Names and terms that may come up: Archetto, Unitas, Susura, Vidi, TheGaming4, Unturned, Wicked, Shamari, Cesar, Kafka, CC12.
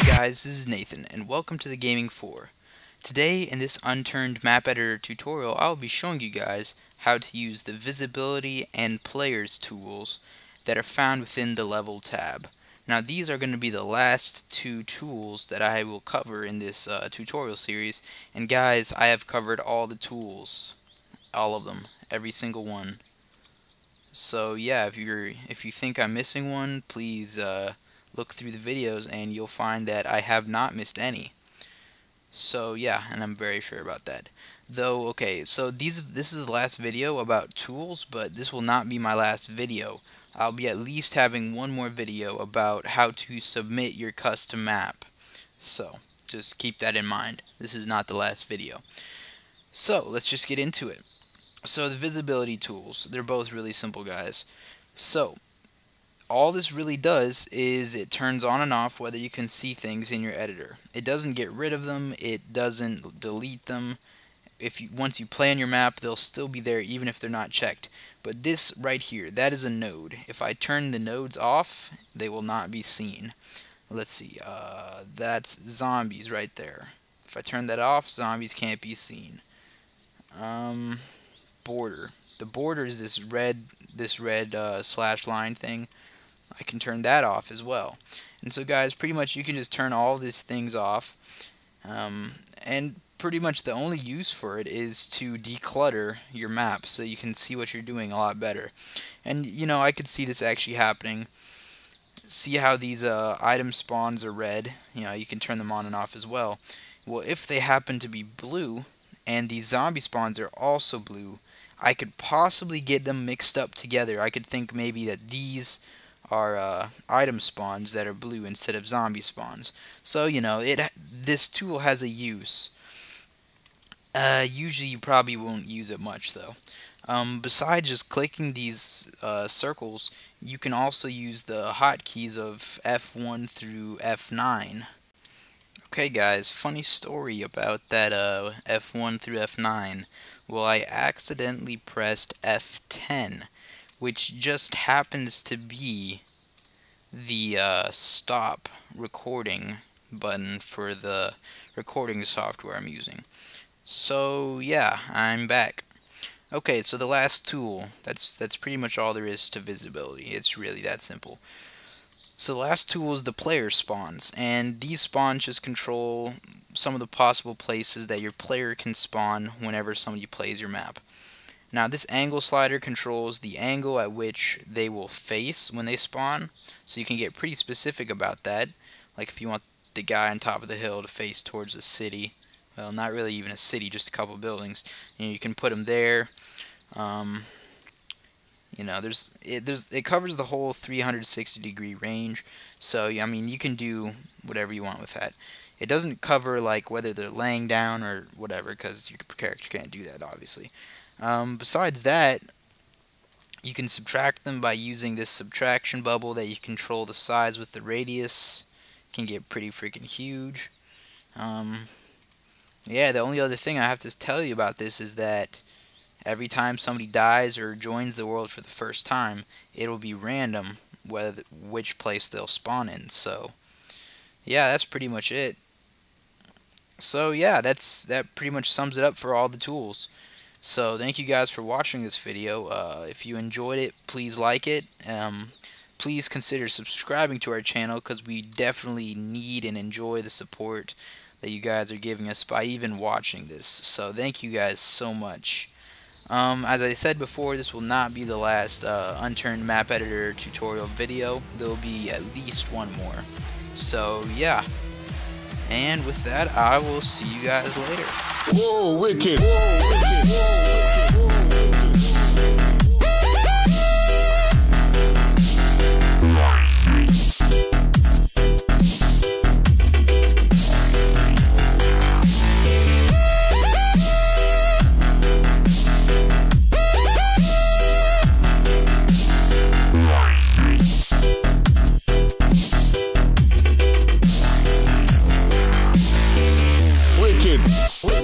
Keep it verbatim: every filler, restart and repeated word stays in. Hey guys, this is Nathan, and welcome to The Gaming Four. Today, in this Unturned map editor tutorial, I'll be showing you guys how to use the visibility and players tools that are found within the level tab. Now, these are going to be the last two tools that I will cover in this uh, tutorial series, and guys, I have covered all the tools, all of them, every single one. So yeah, if you're if you think I'm missing one, please uh, look through the videos and you'll find that I have not missed any. So yeah, and I'm very sure about that. Though, okay, so these this is the last video about tools, but this will not be my last video. I'll be at least having one more video about how to submit your custom map. So just keep that in mind. This is not the last video. So let's just get into it. So the visibility tools, they're both really simple, guys. So all this really does is it turns on and off whether you can see things in your editor. It doesn't get rid of them, it doesn't delete them. If you, once you play on your map, they'll still be there even if they're not checked. But this right here, that is a node. If I turn the nodes off, they will not be seen. Let's see, uh, that's zombies right there. If I turn that off, zombies can't be seen. Um, border. The border is this red, this red uh, slash line thing. I can turn that off as well. And so guys, pretty much you can just turn all these things off, um, and pretty much the only use for it is to declutter your map so you can see what you're doing a lot better. And you know, I could see this actually happening. See how these uh, item spawns are red? You know, you can turn them on and off as well. Well, if they happen to be blue and these zombie spawns are also blue, I could possibly get them mixed up together. I could think maybe that these are uh, item spawns that are blue instead of zombie spawns. So you know, it this tool has a use. Uh, usually you probably won't use it much though. Um, besides just clicking these uh, circles, you can also use the hotkeys of F one through F nine. Okay guys, funny story about that uh, F one through F nine. Well, I accidentally pressed F ten. Which just happens to be the uh, stop recording button for the recording software I'm using. So yeah, I'm back. Okay, so the last tool, that's that's pretty much all there is to visibility. It's really that simple. So the last tool is the player spawns, and these spawns just control some of the possible places that your player can spawn whenever somebody plays your map. Now this angle slider controls the angle at which they will face when they spawn, so you can get pretty specific about that. Like if you want the guy on top of the hill to face towards the city, well, not really even a city, just a couple buildings, you know, you can put him there. Um, you know, there's it, there's it covers the whole three hundred sixty degree range, so I mean you can do whatever you want with that. It doesn't cover like whether they're laying down or whatever, because your character can't do that obviously. Um, besides that, you can subtract them by using this subtraction bubble that you control the size with the radius. It can get pretty freaking huge. Um, yeah, the only other thing I have to tell you about this is that every time somebody dies or joins the world for the first time, it'll be random whether which place they'll spawn in. So yeah, that's pretty much it. So yeah, that's that pretty much sums it up for all the tools. So thank you guys for watching this video. Uh, if you enjoyed it, please like it. Um, please consider subscribing to our channel, because we definitely need and enjoy the support that you guys are giving us by even watching this. So thank you guys so much. Um, as I said before, this will not be the last uh, Unturned map editor tutorial video. There will be at least one more. So yeah. And with that, I will see you guys later. Whoa, wicked. Whoa, wicked. Whoa. Wait.